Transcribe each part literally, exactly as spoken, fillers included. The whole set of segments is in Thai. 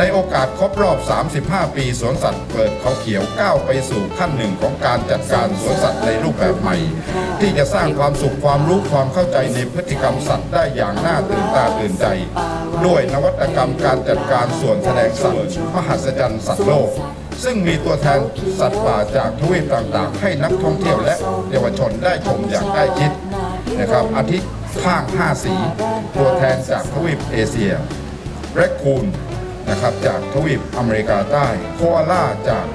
ในโอกาสครบรอบสามสิบห้าปีสวนสัตว์เปิดเขาเขียวก้าวไปสู่ขั้นหนึ่งของการจัดการสวนสัตว์ในรูปแบบใหม่ที่จะสร้างความสุขความรู้ความเข้าใจในพฤติกรรมสัตว์ได้อย่างน่าตื่นตาตื่นใจด้วยนวัตกรรมการจัดการส่วนแสดงสัตว์มหัศจรรย์สัตว์โลกซึ่งมีตัวแทนสัตว์ป่าจากทวีปต่างๆให้นักท่องเที่ยวและเยาวชนได้ชมอย่างใกล้ชิดนะครับอาทิข้างห้าสีตัวแทนจากทวีปเอเชียแรคคูนนะครับจากทวีปอเมริกาใต้โคอาล่าจาก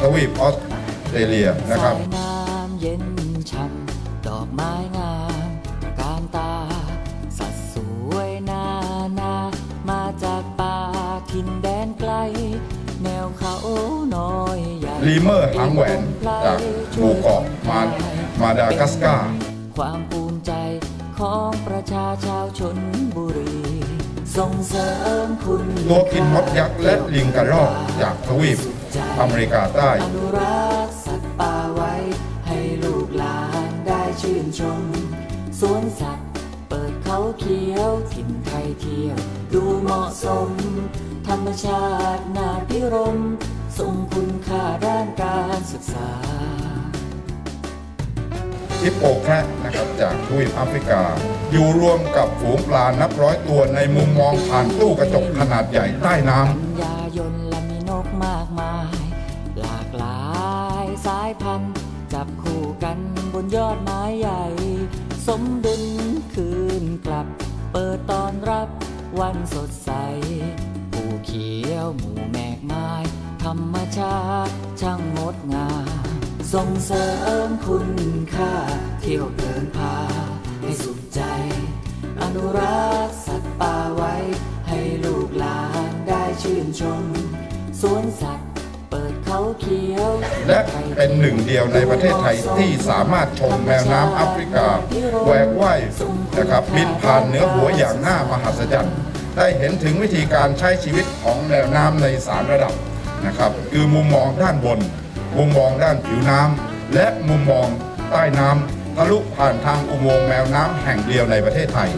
ทวีปออสเตรเลียนะครับน้ำเย็นช่ำดอกไม้งามกลางตาสัตว์สวยนานามาจากป่าถิ่นแดนไกลแนวเขาน้อยใหญ่ลีเมอร์หางแหวนจากหมู่เกาะมามาดากัสการ์ความภูมิใจของประชาชาวชนบุรีส่งเสริมคุณตัวกินมดยักษ์และลิงกระรอกจากทวีปอเมริกาใต้อนุรักษ์สัตว์ป่าไว้ให้ลูกหลานได้ชื่นชมสวนสัตว์เปิดเขาเขียวถิ่นไทยเที่ยวดูเหมาะสมธรรมชาตินาพิรมทรงคุณค่าด้านการศึกษาฮิปโปแคทนะครับจากทวีปแอฟริกาอยู่รวมกับฝูงปลานับร้อยตัวในมุมมองผ่านตู้กระจกขนาดใหญ่ใต้น้ำยายนและมีนกมากมายหลากหลายสายพันธุ์จับคู่กันบนยอดไม้ใหญ่สมดุลคืนกลับเปิดต้อนรับวันสดใสภูเขียวหมู่แมกไม้ธรรมชาติช่างงดงามส่งเสริมคุณค่าเที่ยวเพลินพาให้สุขใจอนุรักษ์สัตว์ป่าไว้ให้ลูกหลานได้ชื่นชมสวนสัตว์เปิดเขาเขียวและเป็นหนึ่งเดียวในประเทศไทยที่สามารถชมแมวน้ำแอฟริกาแหวกว่ายนะครับบินผ่านเหนือหัวอย่างน่ามหัศจรรย์ได้เห็นถึงวิธีการใช้ชีวิตของแมวน้ำในสามระดับนะครับคือมุมมองด้านบนมุมมองด้านผิวน้ำและมุมมองใต้น้ำทะลุผ่านทางอุโมงค์แมวน้ำแห่งเดียวในประเทศไทย